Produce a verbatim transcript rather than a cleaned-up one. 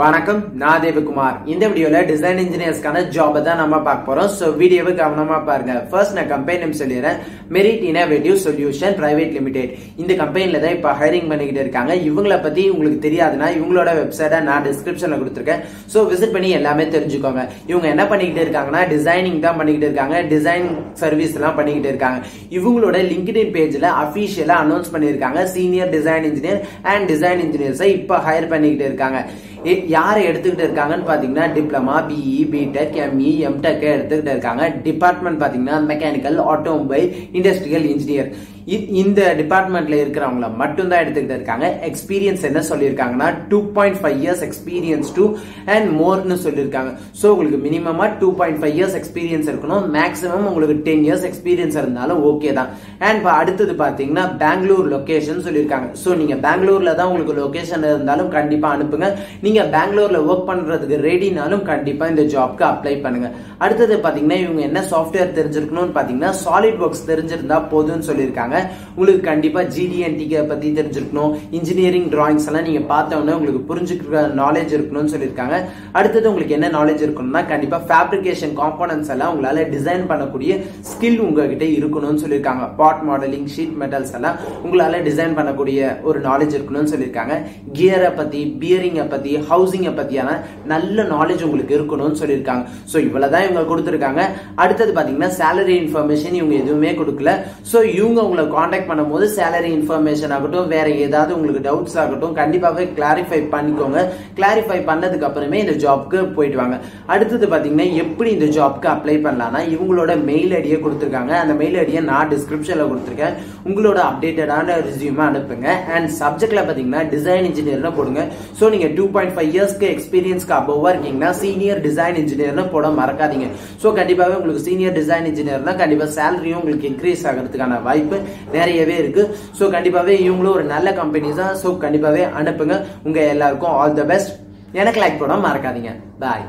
வணக்கம் நாதேவ குமார் இந்த வீடியோல டிசைன் இன்ஜினியர்ஸ்க்கான ஜாப் தான் நம்ம பார்க்க போறோம் சோ வீடியோவை கவனமா பாருங்க ஃபர்ஸ்ட் நான் கம்பெனி நேம் சொல்லிறேன் merit innovative solution private limited இந்த கம்பெனில தான் இப்ப ஹைரிங் பண்ணிட்டு இருக்காங்க இவங்கள பத்தி உங்களுக்கு தெரியாதுனா இவங்களோட வெப்சைட்ட நான் டிஸ்கிரிப்ஷன்ல கொடுத்திருக்கேன் சோ விசிட் பண்ணி எல்லாமே தெரிஞ்சுக்கோங்க இவங்க என்ன பண்ணிட்டு இருக்காங்கன்னா டிசைனிங் தான் பண்ணிட்டு இருக்காங்க டிசைன் சர்வீஸ்லாம் பண்ணிட்டு இருக்காங்க இவங்களோட லிங்க்டின் பேஜ்ல ஆபீஷியலா அனௌன்ஸ் பண்ணிருக்காங்க senior design engineer and design engineers இப்ப ஹையர் பண்ணிட்டு இருக்காங்க யாரை எடுத்துக்கிட்டு இருக்காங்கன்னு பாத்தீங்கன்னா diploma BE BTech ME MTech எடுத்துக்கிட்டு இருக்காங்க டிபார்ட்மெண்ட் பாத்தீங்கன்னா மெக்கானிக்கல் ஆட்டோமொபைல் இண்டஸ்ட்ரியல் இன்ஜினியர் இந்த டிபார்ட்மெண்ட்ல இருக்கிறவங்கள மட்டும் தான் எடுத்துக்கிட்டு இருக்காங்க எக்ஸ்பீரியன்ஸ் என்ன சொல்லியிருக்காங்கன்னா two point five years experience two and மோர்னு சொல்லியிருக்காங்க ஸோ உங்களுக்கு மினிமமா two point five years experience இருக்கணும் மேக்ஸிமம் உங்களுக்கு டென் இயர்ஸ் எக்ஸ்பீரியன்ஸ் இருந்தாலும் ஓகே தான் அண்ட் அடுத்தது பாத்தீங்கன்னா பெங்களூர் லொகேஷன் சொல்லியிருக்காங்க ஸோ நீங்க பெங்களூர்ல தான் உங்களுக்கு லொகேஷன் இருந்தாலும் கண்டிப்பா அனுப்புங்க நீங்க பெங்களூர்ல ஒர்க் பண்றதுக்கு ரெடினாலும் கண்டிப்பா இந்த ஜாப்க்கு அப்ளை பண்ணுங்க அடுத்தது பாத்தீங்கன்னா இவங்க என்ன சாஃப்ட்வேர் தெரிஞ்சிருக்கணும்னு பாத்தீங்கன்னா சாலிட் ஒர்க்ஸ் தெரிஞ்சிருந்தா போதும்னு சொல்லியிருக்காங்க உங்களுக்கு கண்டிப்பா ஜிடி&T பத்தி தெரிஞ்சிருக்கணும் இன்ஜினியரிங் டிராயிங்ஸ் எல்லாம் நீங்க பார்த்தவனே உங்களுக்கு புரிஞ்சுக்கிற நாலேஜ் இருக்கணும்னு சொல்லிருக்காங்க அடுத்து உங்களுக்கு என்ன நாலேஜ் இருக்கணும்னா கண்டிப்பா ஃபேப்ரிகேஷன் காம்போனன்ட்ஸ் எல்லாம் உங்களால டிசைன் பண்ணக்கூடிய ஸ்கில் உங்ககிட்ட இருக்கணும்னு சொல்லிருக்காங்க பார்ட் மாடலிங் ஷீட் மெட்டல்ஸ் எல்லாம் உங்களால டிசைன் பண்ணக்கூடிய ஒரு நாலேஜ் இருக்கணும்னு சொல்லிருக்காங்க கியரை பத்தி பியரிங்கை பத்தி ஹவுசிங்கை பத்தியான நல்ல நாலேஜ் உங்களுக்கு இருக்கணும்னு சொல்லிருக்காங்க சோ இவ்வளவுதான் இவங்க கொடுத்திருக்காங்க அடுத்தது பாத்தீங்கன்னா சேலரி இன்ஃபர்மேஷன் இவங்க எதுவுமே கொடுக்கல சோ இவங்க உங்களை கான்டாக்ட் பண்ணும்போது சேலரி இன்ஃபர்மேஷன் ஆகட்டும் வேற ஏதாவது உங்களுக்கு டவுட்ஸ் ஆகட்டும் கண்டிப்பாக கிளாரிஃபை பண்ணிக்கோங்க கிளாரிஃபை பண்ணதுக்கு அப்புறமே இந்த ஜாப்க்கு போயிட்டு வாங்க அடுத்தது பாத்தீங்கன்னா எப்படி இந்த ஜாப்க்கு அப்ளை பண்ணலாம்னா இவங்களோட மெயில் ஐடியை கொடுத்துருக்காங்க அந்த மெயில் ஐடியை நான் டிஸ்கிரிப்ஷன்ல கொடுத்துருக்கேன் உங்களோட அப்டேட்டடான ரெசியூம் அனுப்புங்க அண்ட் சப்ஜெக்ட்ல பாத்தீங்கன்னா டிசைன் இன்ஜினியர்னு போடுங்க சோ நீங்க டூ பாயிண்ட் ஃபைவ் இயர்ஸ்க்கு எக்ஸ்பீரியன்ஸ்க்கு அபோவா இருக்கீங்கன்னா சீனியர் டிசைன் இன்ஜினியர்னு போட மறக்காதீங்க சோ கண்டிப்பாக உங்களுக்கு சீனியர் டிசைன் இன்ஜினியர்னா கண்டிப்பா சேலரியும் உங்களுக்கு இன்க்ரீஸ் ஆகிறதுக்கான வாய்ப்பு நிறையவே இருக்கு சோ கண்டிப்பாவே இவங்களும் ஒரு நல்ல கம்பெனிஸ் தான் சோ கண்டிப்பாவே அனுப்புங்க உங்க எல்லாருக்கும் ஆல் தி பெஸ்ட் எனக்கு லைக் பண்ண மறக்காதீங்க பாய்